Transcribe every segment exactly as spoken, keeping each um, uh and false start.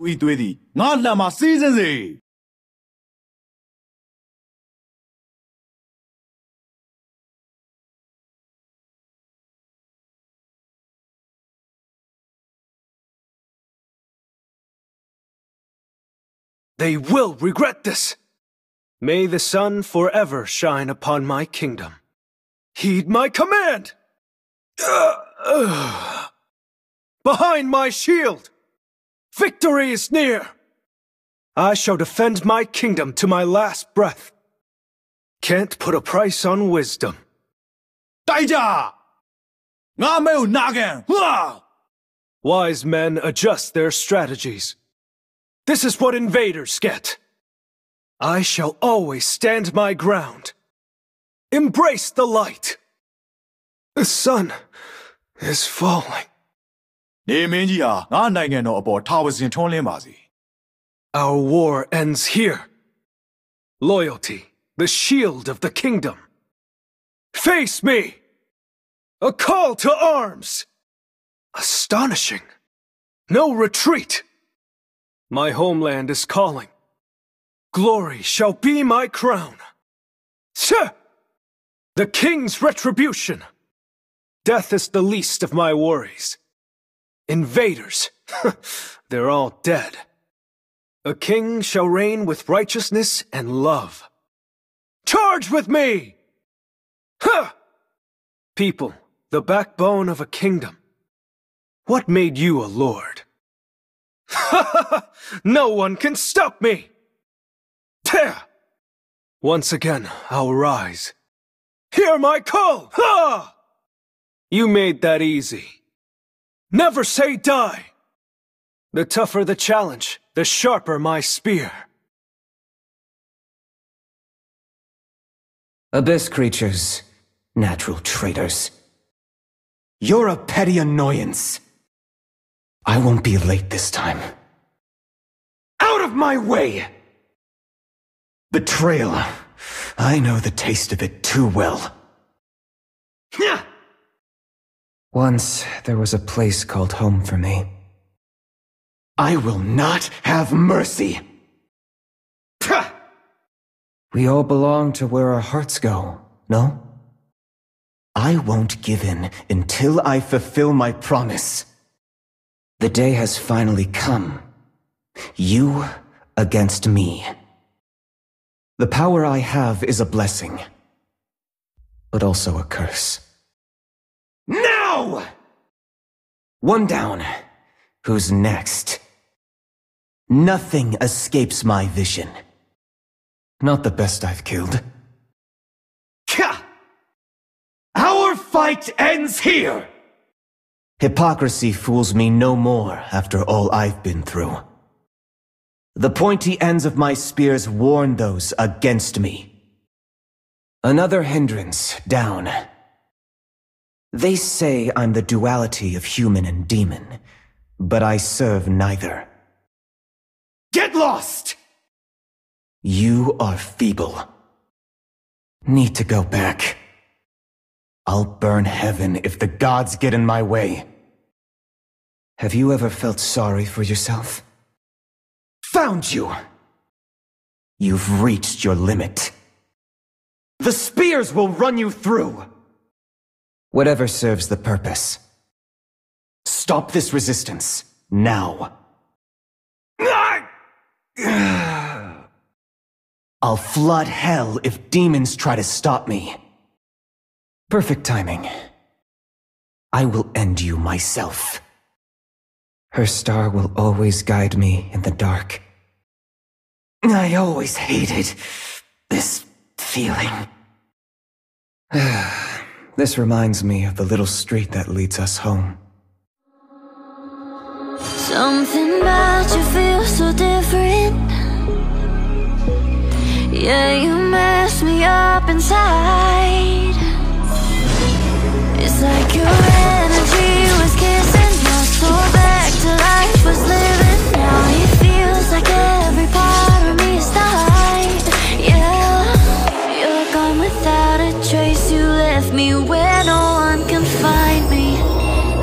Ui tuy thì nó là mà si ra gì. They will regret this. May the sun forever shine upon my kingdom. Heed my command! Uh, uh. Behind my shield! Victory is near! I shall defend my kingdom to my last breath. Can't put a price on wisdom. Wise men adjust their strategies. This is what invaders get. I shall always stand my ground. Embrace the light. The sun is falling. Our war ends here. Loyalty, the shield of the kingdom. Face me! A call to arms! Astonishing. No retreat. My homeland is calling. Glory shall be my crown. Sir! The king's retribution. Death is the least of my worries. Invaders, they're all dead. A king shall reign with righteousness and love. Charge with me! Huh! People, the backbone of a kingdom. What made you a lord? Ha! No one can stop me! Tear! Once again, I'll rise. Hear my call! Ha! You made that easy. Never say die! The tougher the challenge, the sharper my spear. Abyss creatures, natural traitors. You're a petty annoyance. I won't be late this time. Out of my way! Betrayal. I know the taste of it too well. Once there was a place called home for me. I will not have mercy! We all belong to where our hearts go, no? I won't give in until I fulfill my promise. The day has finally come. You against me. The power I have is a blessing, but also a curse. Now! One down. Who's next? Nothing escapes my vision. Not the best I've killed. Our fight ends here! Hypocrisy fools me no more after all I've been through. The pointy ends of my spears warn those against me. Another hindrance down. They say I'm the duality of human and demon, but I serve neither. Get lost! You are feeble. Need to go back. I'll burn heaven if the gods get in my way. Have you ever felt sorry for yourself? Found you! You've reached your limit. The spears will run you through! Whatever serves the purpose. Stop this resistance, now. I'll flood hell if demons try to stop me. Perfect timing. I will end you myself. Her star will always guide me in the dark. I always hated this feeling. This reminds me of the little street that leads us home. Something about you feels so different. Yeah, you mess me up inside. It's like your energy was kissing my soul back to life, was living. Now it feels like every part of me is died. Yeah, you're gone without a trace. You left me where no one can find me.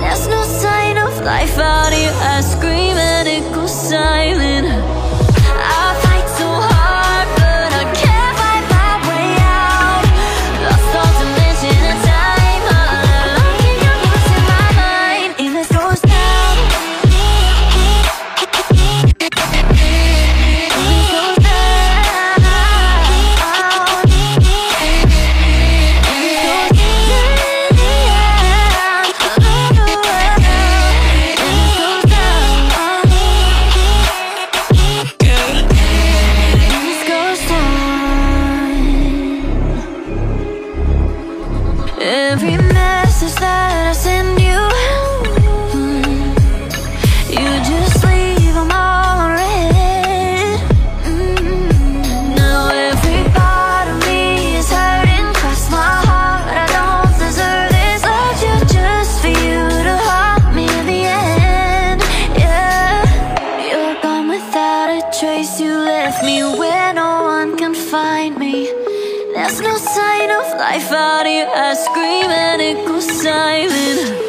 There's no sign of life out here. I scream and it goes silent. trace you left me, where no one can find me. There's no sign of life out here. I scream and it goes silent.